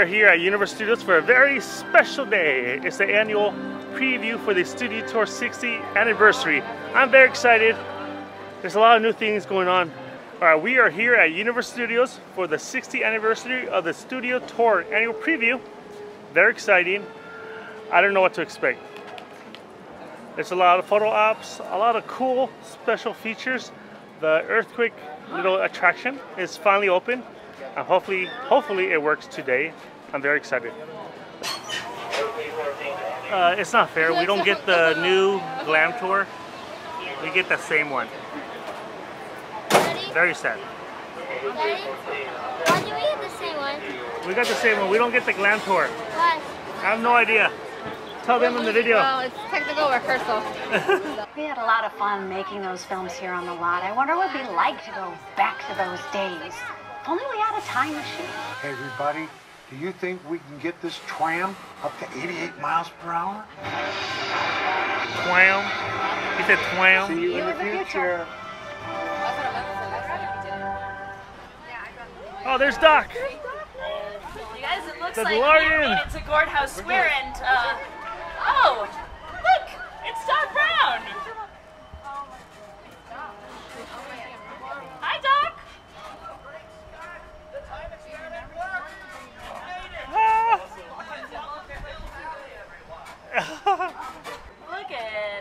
are here at Universal Studios for a very special day. It's the annual preview for the Studio Tour 60th anniversary. I'm very excited. There's a lot of new things going on. All right, we are here at Universal Studios for the 60th anniversary of the Studio Tour annual preview. Very exciting. I don't know what to expect. There's a lot of photo ops, a lot of cool special features. The Earthquake little attraction is finally open, and hopefully it works today. I'm very excited. It's not fair, we don't get the new glam tour, we get the same one. Very sad. Daddy, why do we get the same one? We got the same one, we don't get the glam tour. Why? I have no idea. Tell them in the video. Well, it's technical rehearsal. We had a lot of fun making those films here on the lot. I wonder what it would be like to go back to those days. If only we had a time machine. Hey everybody, do you think we can get this tram up to 88 miles per hour? Tram? You said tram? See you in the future. Oh, there's Doc. You guys, it looks like we made it to Gordhouse Square and oh, look! It's Doc Brown! Hi, Doc!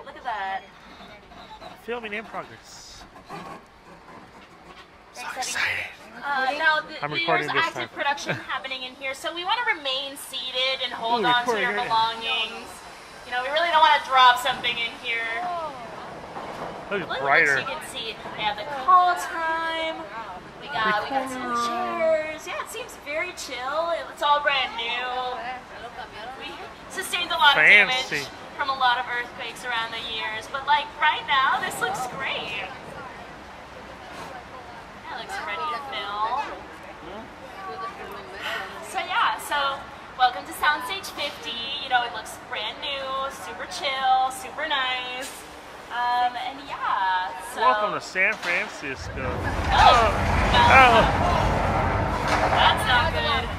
Look at that. Filming in progress. So excited. Now, there's active production happening in here, so we want to remain seated and hold on to your belongings. You know, we really don't want to drop something in here. Look, brighter. You can see we have the call time. We got some chairs. Yeah, it seems very chill. It's all brand new. We sustained a lot of damage from a lot of earthquakes around the years, but like right now, this looks great. That looks ready to film. So yeah, so welcome to Soundstage 50. You know, it looks brand new, super chill, super nice. And yeah, so... Welcome to San Francisco. Oh! That's not good.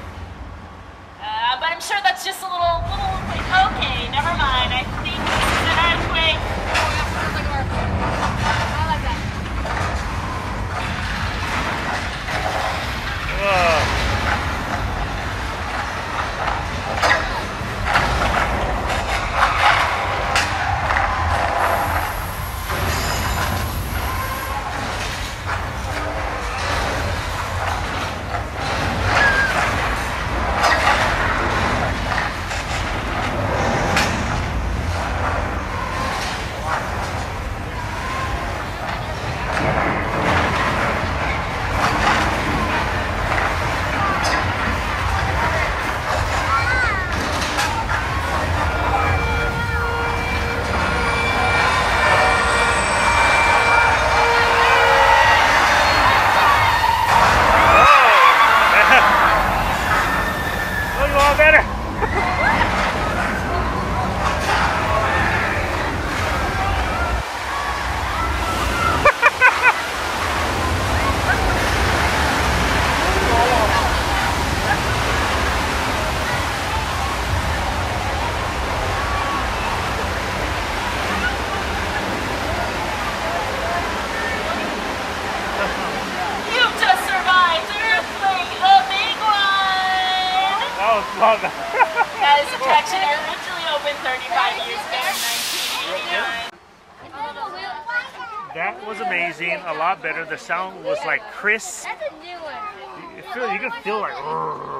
But I'm sure that's just a little like, okay, never mind. I think this is an earthquake. I like that. Whoa. That is attraction originally opened 35 years ago, 1989. That was amazing, a lot better. The sound was like crisp. That's a new one. You can feel like...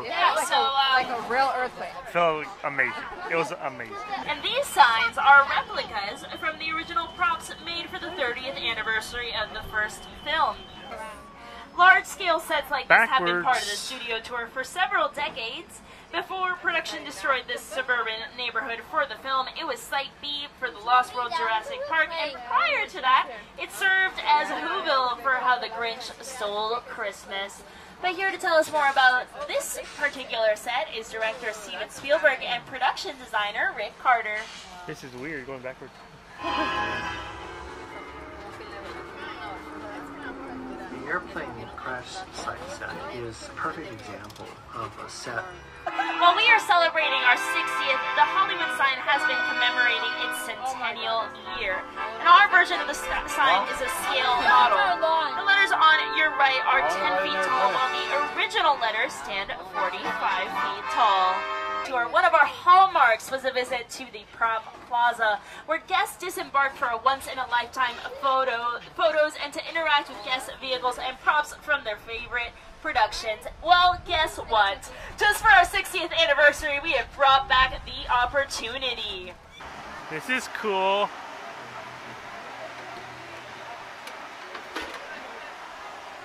Yeah, so, like a real earthquake. Felt amazing. It was amazing. And these signs are replicas from the original props made for the 30th anniversary of the first film. Large-scale sets like this have been part of the Studio Tour for several decades. Before production destroyed this suburban neighborhood for the film, it was Site B for the Lost World Jurassic Park, and prior to that, it served as Whoville for How the Grinch Stole Christmas. But here to tell us more about this particular set is director Steven Spielberg and production designer Rick Carter. This is weird, going backwards. The airplane crashed Site 7. is a perfect example of a set. While we are celebrating our 60th, the Hollywood sign has been commemorating its centennial year. And our version of the sign is a scale model. The letters on your right are 10 feet tall, while the original letters stand 45 feet tall. One of our hallmarks was a visit to the Prop Plaza, where guests disembarked for a once-in-a-lifetime photos and to interact with guest vehicles and props from their favorite productions. Well, guess what? Just for our 60th anniversary, we have brought back the opportunity. This is cool.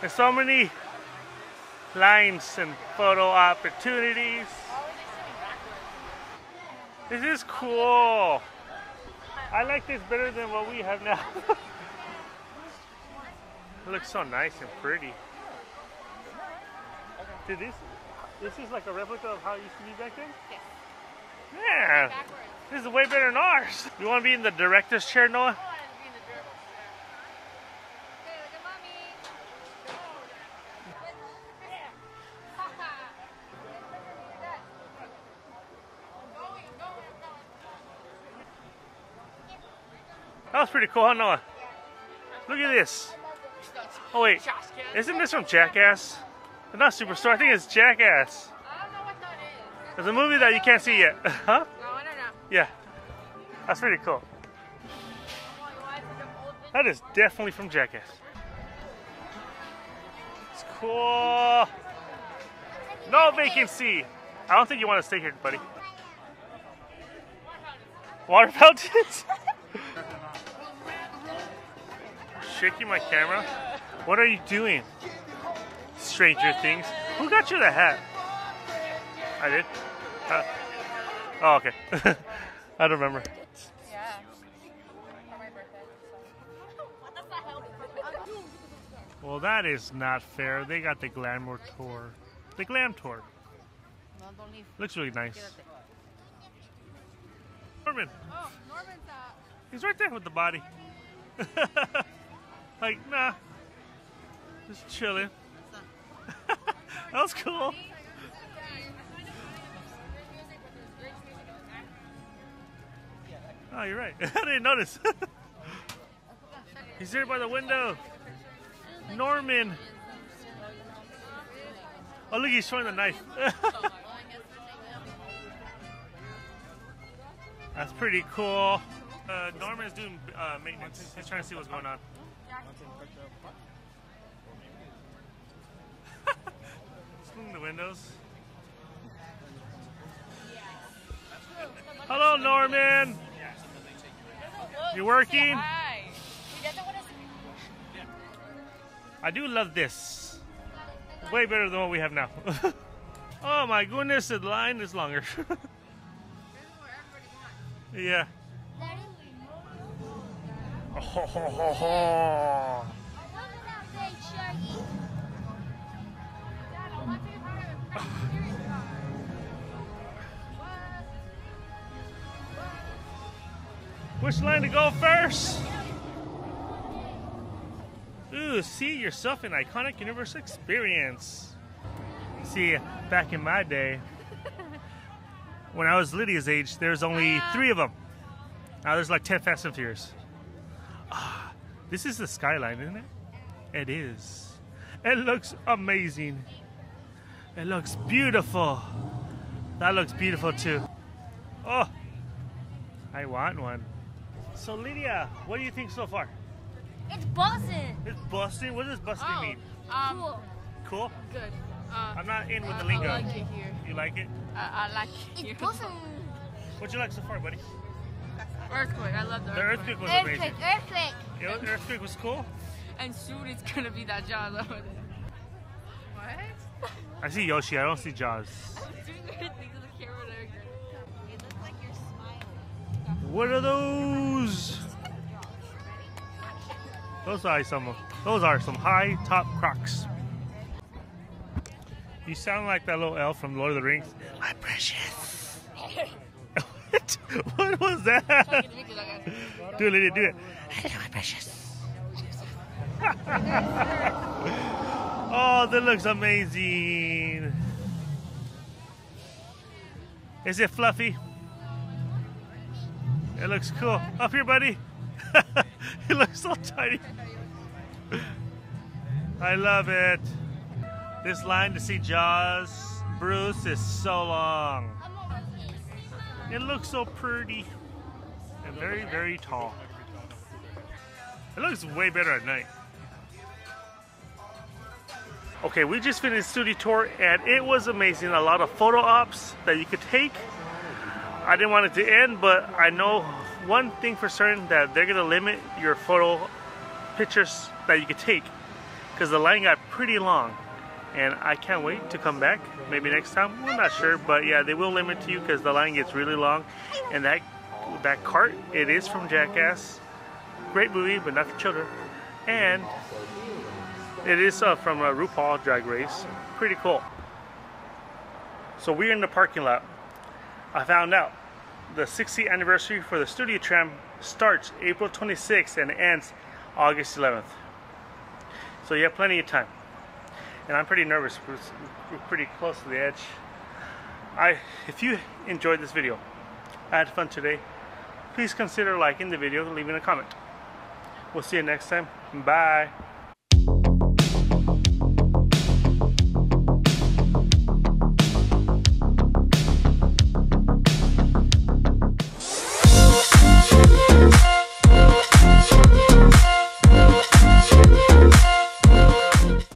There's so many lines and photo opportunities. This is cool. I like this better than what we have now. It looks so nice and pretty. Dude, this is like a replica of how it used to be back then? Yeah. Yeah. This is way better than ours. You want to be in the director's chair, Noah? That was pretty cool, huh, Noah? Look at this. Oh, wait. Isn't this from Jackass? It's not Superstore. I think it's Jackass. I don't know what that is. It's a movie that you can't see yet. Huh? No, I don't know. Yeah. That's pretty cool. That is definitely from Jackass. It's cool. No vacancy. I don't think you want to stay here, buddy. Water fountains? Shaking my camera? What are you doing? Stranger Things? Who got you the hat? I did? Oh, okay. I don't remember. Yeah. For my birthday. What the hell? Well, that is not fair. They got the Glamour Tour. The Glam Tour. Looks really nice. Norman. Oh, Norman's up. He's right there with the body. Like, nah, just chilling. That was cool. Oh, you're right. I didn't notice. He's there by the window. Norman. Oh, look, he's showing the knife. That's pretty cool. Norman is doing maintenance. He's trying to see what's going on. Swing the windows. Hello, Norman. You working? I do love this. Way better than what we have now. Oh my goodness, the line is longer. Yeah. Oh, ho, ho, ho, ho. Which line to go first? Ooh, see yourself in iconic Universal experience. See, back in my day, when I was Lydia's age, there was only 3 of them. Now there's like 10 Fast and Furious. This is the skyline, isn't it? It is. It looks amazing. It looks beautiful. That looks beautiful too. Oh, I want one. So Lydia, what do you think so far? It's busting. It's busting? What does busting mean? Cool. Cool? Good. I'm not in with the lingo. I like it here. You like it? I like it here. It's busting. What'd you like so far, buddy? Earthquake, I love the Earthquake. The Earthquake was amazing. Earthquake! Yeah, Earthquake was cool. And soon it's gonna be that Jaws over there. What? I see Yoshi, I don't see Jaws. I'm doing weird things on the camera there. It looks like you're smiling. What are those? Those are some high top Crocs. You sound like that little elf from Lord of the Rings. My precious. What was that? Dude, Lydia, do it. Hello, my precious. Oh, that looks amazing. Is it fluffy? It looks cool. Up here, buddy. It looks so tiny. I love it. This line to see Jaws, Bruce, is so long. It looks so pretty. And very, very tall. It looks way better at night. Okay, we just finished Studio Tour and it was amazing. A lot of photo ops that you could take. I didn't want it to end, but I know one thing for certain, that they're gonna limit your photo pictures that you could take, because the line got pretty long. And I can't wait to come back. Maybe next time, we're not sure, but yeah, they will limit to you because the line gets really long. And that cart, it is from Jackass. Great movie, but not for children. And it is from RuPaul Drag Race. Pretty cool. So we're in the parking lot. I found out the 60th anniversary for the Studio Tram starts April 26th and ends August 11th. So you have plenty of time. And I'm pretty nervous. We're pretty close to the edge. If you enjoyed this video, I had fun today, please consider liking the video and leaving a comment. We'll see you next time. Bye.